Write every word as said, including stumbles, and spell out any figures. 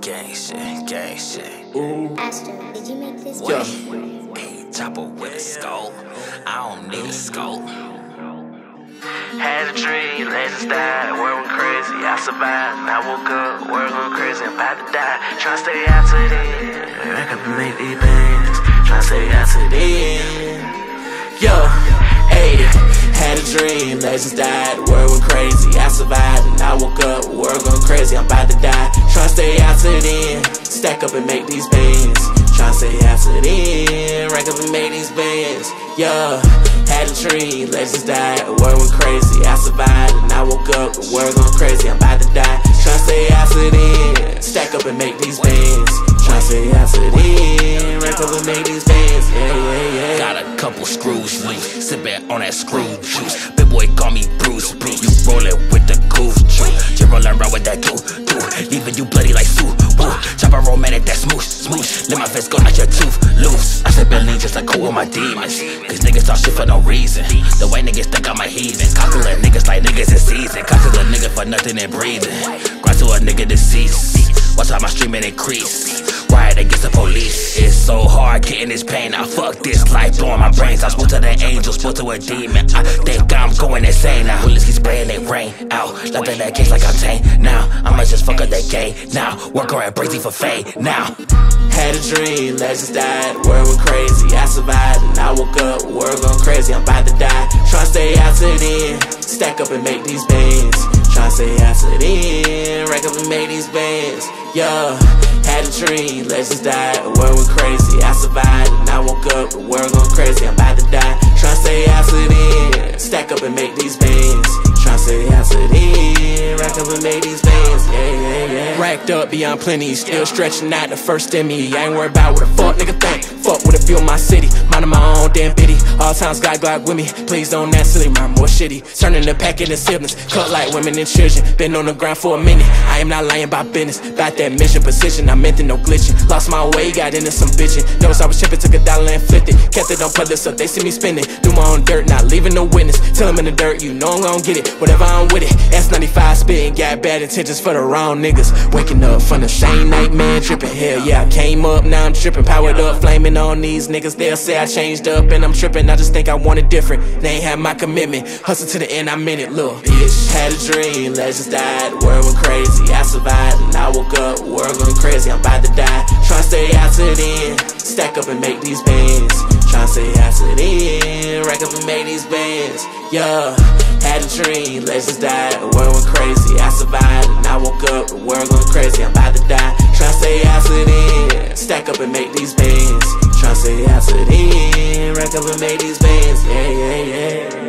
Gang shit, gang shit. Ooh. Astro, did you make this? Yeah. Hey, chopper with a skull. I don't need a skull. Had a dream, legends died, world went crazy. I survived, and I woke up, world went crazy. I'm about to die, tryna stay out to the end. I can make these bands, tryna stay out to the end. Yo, hey, had a dream, legends died, world went crazy. I survived, and I woke up, world went crazy. I'm about to die, tryna stay out to the end. Stack up and make these bands, tryna stay out to the end. Rack up and make these bands, yo. Had a dream, legends died, world went crazy. I survived and I woke up, the world gone crazy. I'm about to die, tryna stay out to the end. Stack up and make these bands, tryna stay out to the end. Rack up and make these bands, yeah, yeah, yeah. Got a couple screws loose, sippin' on that screw juice. Big boy call me Bruce, Bruce. You rollin' with the goof juice. You rollin' around with that goo, goo. Leaving you bloody like soup, woo. Chopper romantic, that smoosh, smoosh. Let my fist go, not your tooth loose. I said Bentley just like cool with my demons. Cause niggas talk shit for no reason. The white niggas think I'm a heathen. Cockling niggas like niggas in season. Cockling a nigga for nothing and breathing. Grind to a nigga deceased. Watch how my streaming increase. Riot against the police. It's so hard getting this pain. I fuck this life, blowing my brains. I spoke to the angels, spoke to a demon. I think I'm going insane now. Willis keeps playing, they rain out. Loving that case like I'm tame now. I might just fuck up that game now. Work around Brazy for fame now. Had a dream, legends died, world went crazy. I survived and I woke up, world gone crazy. I'm about to die, tryna stay out to the end. Stack up and make these bands, tryna stay out to the end. Rack up and make these bands, yo. Had a dream, legends died, world went crazy. I survived and I woke up, the world gone crazy. I'm about to die, tryna stay out to the end. Stack up and make these bands, tryna stay out to the end. Rack up and make these bands, yeah, yeah, yeah. Racked up beyond plenty, still stretching out the first in me. I ain't worried about what the fuck nigga think. Fuck with a few of my city, minding my own damn pity. All times got Glock with me, please don't act silly, mind more shitty. Turning the pack into siblings, cut like women and children. Been on the ground for a minute, I am not lying about business. About that mission, position, I meant it, no glitching. Lost my way, got into some bitching. Notice I was tripping, took a dollar and flipped it. Kept it on this up, they see me spending. Do my own dirt, not leaving no witness. Tell them in the dirt, you know I'm gon' get it. Whatever I'm with it, S ninety-five spitting. Got bad intentions for the wrong niggas. Waking up from the same nightmare, tripping. Hell yeah, I came up, now I'm tripping. Powered up, flaming on these niggas, they'll say I changed up and I'm trippin'. I just think I want it different. They ain't had my commitment. Hustle to the end, I meant it, little bitch. Had a dream, legends died, world went crazy. I survived and I woke up, world went crazy. I'm about to die, tryna stay out to the end. Stack up and make these bands, tryna stay out to the end. Rack up and make these bands, yeah. Had a dream, legends died, world went crazy. I survived and I woke up, the world went crazy. I'm about to die, tryna stay out to the end. Stack up and make these bands, tryna stay out to the end. Rack up and make these bands, yeah, yeah, yeah.